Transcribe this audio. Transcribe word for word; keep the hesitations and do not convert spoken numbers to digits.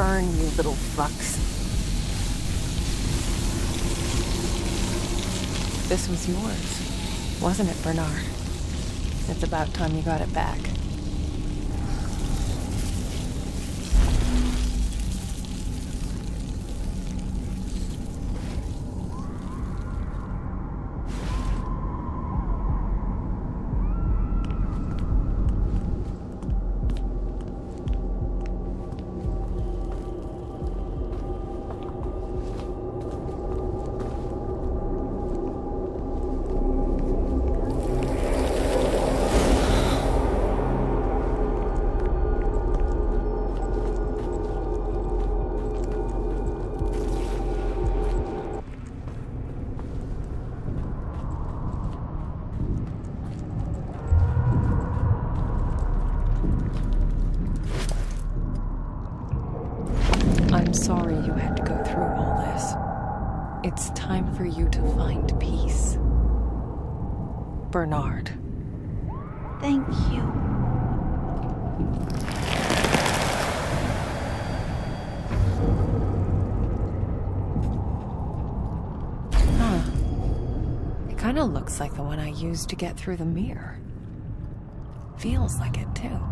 burn, you little fucks. This was yours, wasn't it, Bernard? It's about time you got it back. I'm sorry you had to go through all this. It's time for you to find peace. Bernard. Thank you. Huh. It kind of looks like the one I used to get through the mirror. Feels like it, too.